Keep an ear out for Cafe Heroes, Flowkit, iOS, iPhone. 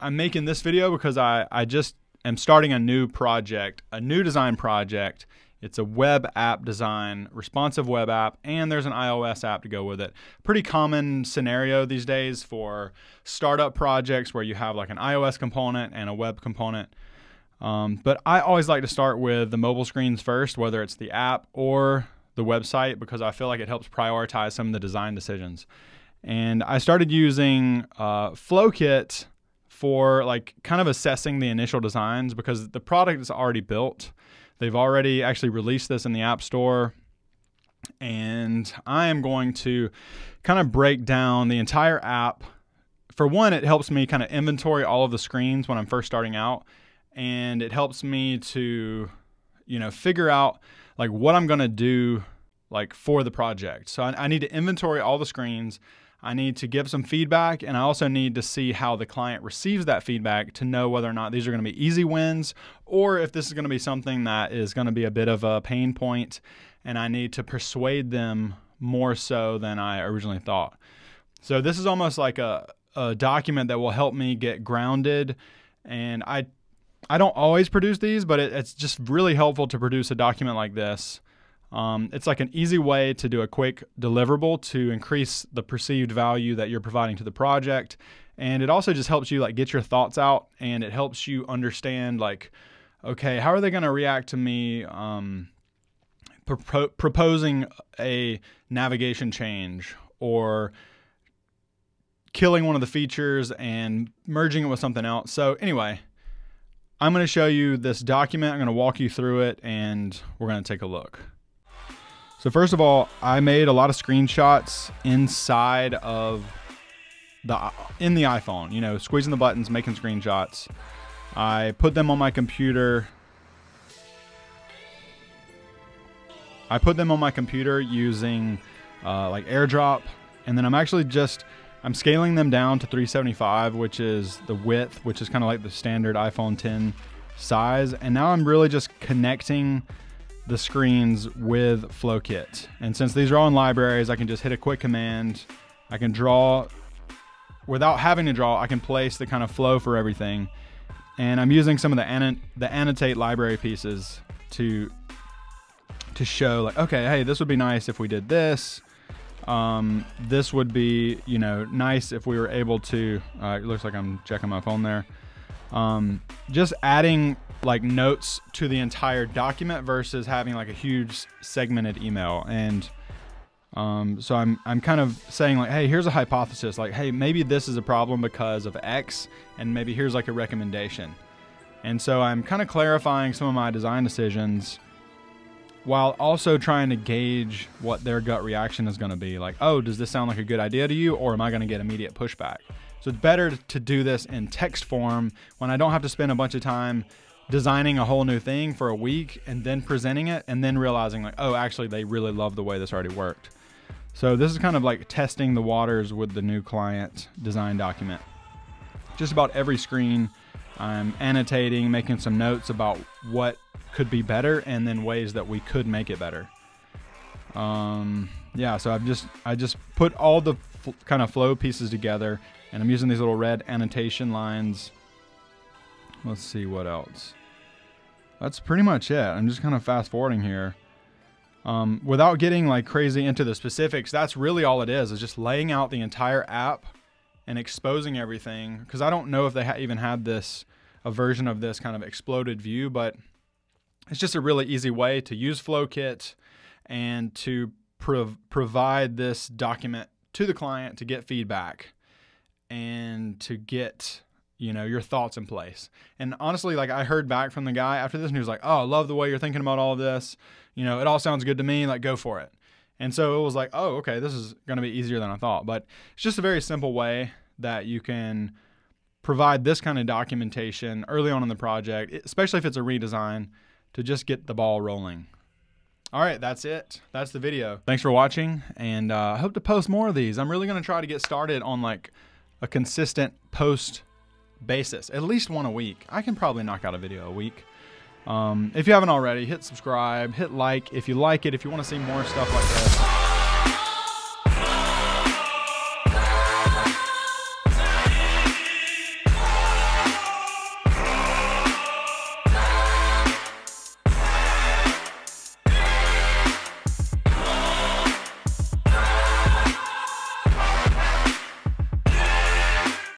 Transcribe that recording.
I'm making this video because I just am starting a new project, a new design project. It's a web app design, responsive web app, and there's an iOS app to go with it. Pretty common scenario these days for startup projects where you have like an iOS component and a web component. But I always like to start with the mobile screens first, whether it's the app or the website, because I feel like it helps prioritize some of the design decisions. And I started using Flowkit for like kind of assessing the initial designs, because the product is already built. They've already actually released this in the App Store, and I am going to kind of break down the entire app. For one, it helps me kind of inventory all of the screens when I'm first starting out, and it helps me to, you know, figure out like what I'm going to do like for the project. So I need to inventory all the screens. I need to give some feedback, and I also need to see how the client receives that feedback to know whether or not these are going to be easy wins or if this is going to be something that is going to be a bit of a pain point, and I need to persuade them more so than I originally thought. So this is almost like a document that will help me get grounded, and I don't always produce these, but it's just really helpful to produce a document like this. It's like an easy way to do a quick deliverable to increase the perceived value that you're providing to the project. And it also just helps you like get your thoughts out, and it helps you understand like, okay, how are they going to react to me proposing a navigation change, or killing one of the features and merging it with something else. So anyway, I'm going to show you this document. I'm going to walk you through it, and we're going to take a look. So first of all, I made a lot of screenshots inside of in the iPhone, you know, squeezing the buttons, making screenshots. I put them on my computer. I put them on my computer using like AirDrop, and then I'm scaling them down to 375, which is the width, which is kind of like the standard iPhone 10 size. And now I'm really just connecting the screens with Flowkit. And since these are all in libraries, I can just hit a quick command. I can draw without having to draw. I can place the kind of flow for everything. And I'm using some of the annotate library pieces to show like, okay, hey, this would be nice if we did this. This would be, you know, nice if we were able to, it looks like I'm checking my phone there. Just adding like notes to the entire document versus having like a huge segmented email. And so I'm kind of saying like, hey, here's a hypothesis, like, hey, maybe this is a problem because of X, and maybe here's like a recommendation. And so I'm kind of clarifying some of my design decisions while also trying to gauge what their gut reaction is going to be. Like, oh, does this sound like a good idea to you, or am I going to get immediate pushback? So it's better to do this in text form when I don't have to spend a bunch of time designing a whole new thing for a week and then presenting it and then realizing like, oh, actually they really love the way this already worked. So this is kind of like testing the waters with the new client design document. Just about every screen I'm annotating, making some notes about what could be better and then ways that we could make it better. Yeah, so I just put all the kind of flow pieces together, and I'm using these little red annotation lines. Let's see what else. That's pretty much it. I'm just kind of fast forwarding here. Without getting like crazy into the specifics, that's really all it is just laying out the entire app and exposing everything, because I don't know if they even had a version of this kind of exploded view, but it's just a really easy way to use Flowkit and to provide this document to the client to get feedback and to get, you know, your thoughts in place. And honestly, like, I heard back from the guy after this, and he was like, oh, I love the way you're thinking about all of this. You know, it all sounds good to me, like, go for it. And so it was like, oh, okay, this is going to be easier than I thought. But it's just a very simple way that you can provide this kind of documentation early on in the project, especially if it's a redesign, to just get the ball rolling. All right, that's it. That's the video. Thanks for watching, and I hope to post more of these. I'm really going to try to get started on like a consistent post basis, at least one a week. I can probably knock out a video a week. If you haven't already, hit subscribe, hit like if you like it, if you want to see more stuff like this.